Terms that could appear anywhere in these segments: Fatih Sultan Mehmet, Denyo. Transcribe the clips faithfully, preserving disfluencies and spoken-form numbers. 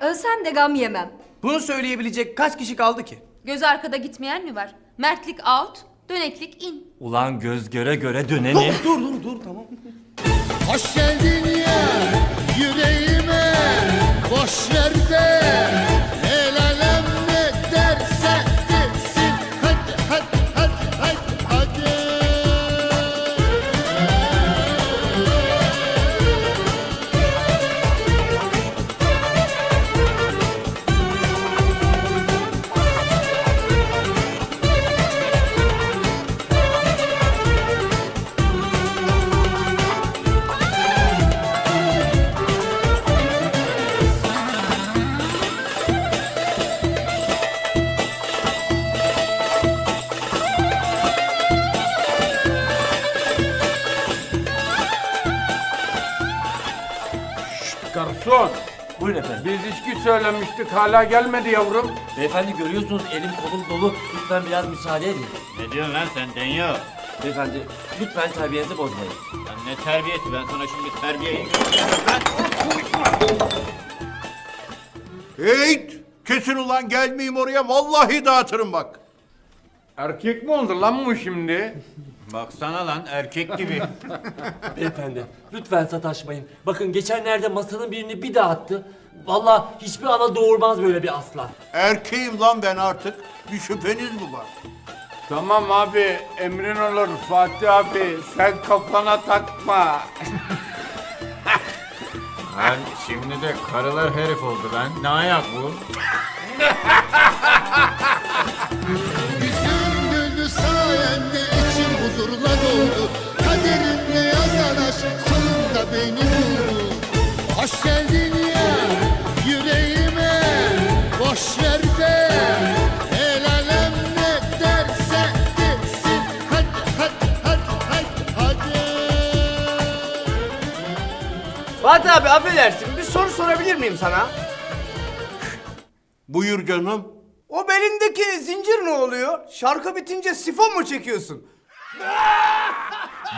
Ölsem de gam yemem. Bunu söyleyebilecek kaç kişi kaldı ki? Göz arkada gitmeyen mi var? Mertlik out, döneklik in. Ulan göz göre göre döneni... Dur, dur, dur, tamam. Hoş geldin ya yüreğime, boş ver de, el alem ne derse desin. Hadi, hadi, hadi, hadi, hadi. Garson. Buyurun efendim. Biz içki söylemiştik, hala gelmedi yavrum. Beyefendi görüyorsunuz elim kolum dolu. Lütfen biraz müsaade edin. Ne diyorsun lan sen Denyo? Beyefendi lütfen terbiyenizi bozmayın. Ya ne terbiyesi? Ben sana şimdi terbiyeyi göstereceğim. Heyt! Kesin ulan gelmeyeyim oraya. Vallahi dağıtırım bak. Erkek mi oldu lan bu şimdi? Baksana lan erkek gibi. Beyefendi lütfen sataşmayın. Bakın geçenlerde masanın birini bir dağıttı. Vallahi hiçbir ana doğurmaz böyle bir aslan. Erkeğim lan ben artık. Bir şüpheniz mi var? Tamam abi emrin olur Fatih abi. Sen kafana takma. Lan şimdi de karılar herif oldu lan. Ne ayak bu? Yüzüm güldü sayende içim huzurla doldu. Kaderimle yazan aşk sonunda beni buldu. Hoş geldin ya yüreğime, boş ver de, el alem ne derse desin. Hadi, hadi, hadi, hadi, hadi. Fatih abi affedersin, bir soru sorabilir miyim sana? Buyur canım. O belindeki zincir ne oluyor? Şarkı bitince sifon mu çekiyorsun?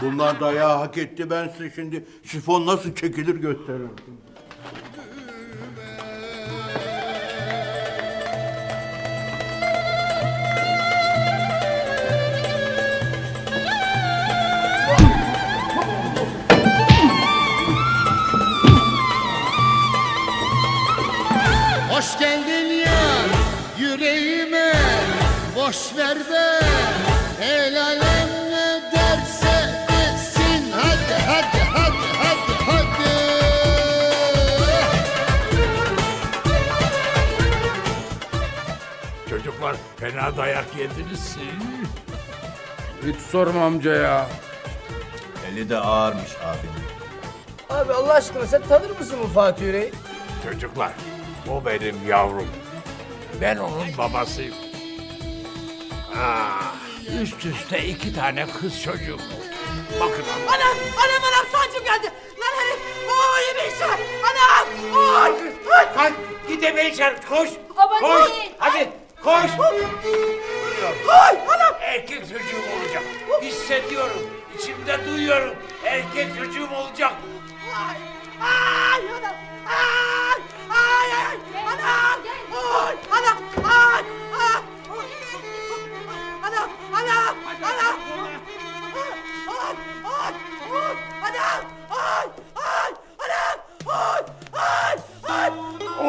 Bunlar dayağı hak etti. Ben size şimdi sifon nasıl çekilir gösteririm. Hoş geldin ya. Yüreğime boş ver de, el alem ne derse desin. Hadi, hadi, hadi, hadi, hadi. Çocuklar fena dayak yediniz. Hiç sorma amca ya. Eli de ağırmış abinin. Abi Allah aşkına sen tanır mısın bu Fatih Yüreği? Çocuklar o benim yavrum. Ben onun babasıyım. Ah, üst üste iki tane kız çocuğu. Bakın anam. Anam, anam, anam sancım geldi. Lan herif, ooo yemeyişler. Anam, ooo. Kalk, git yemeyişler, koş. Aman koş, iyi. Hadi, koş. Ay, anam. Erkek çocuğum olacak. Hissediyorum, içimde duyuyorum. Erkek çocuğum olacak. Ay, ay, anam, ay. Ay, ay, ay. Anam. Oy, anam, ay, ay. Anam, anam, anam. Oy, oy, oy. Anam, oy, oy, anam, oy, oy, oy.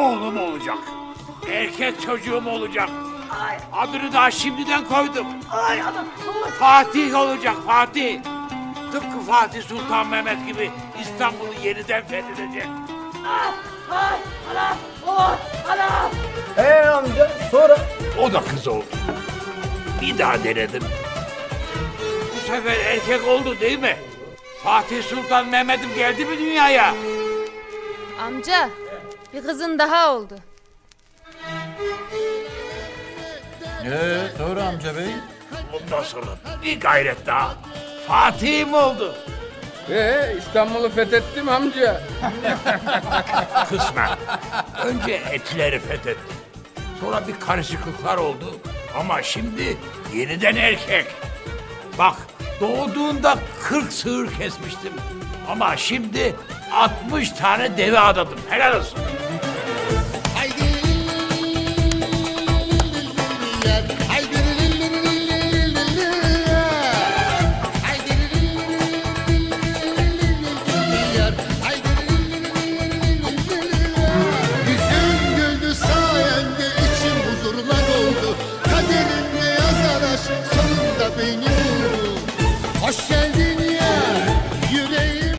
Oğlum olacak. Erkek çocuğum olacak. Ay. Adını daha şimdiden koydum. Ay, anam. Fatih olacak, Fatih. Tıpkı Fatih Sultan Mehmet gibi İstanbul'u yeniden fethedecek. Ah. Ay, anam, oy, anam. Ee amca, sonra? O da kız oldu. Bir daha denedim. Bu sefer erkek oldu değil mi? Fatih Sultan Mehmet'im geldi mi dünyaya? Amca, bir kızın daha oldu. Ee, sonra amca bey? Ondan sonra bir gayret daha. Fatih'im oldu. Ee, İstanbul'u fethettim amca. Kısmen. Önce etleri fethettim. Sonra bir karışıklıklar oldu. Ama şimdi yeniden erkek. Bak, doğduğunda kırk sığır kesmiştim. Ama şimdi altmış tane deve adadım. Helal olsun.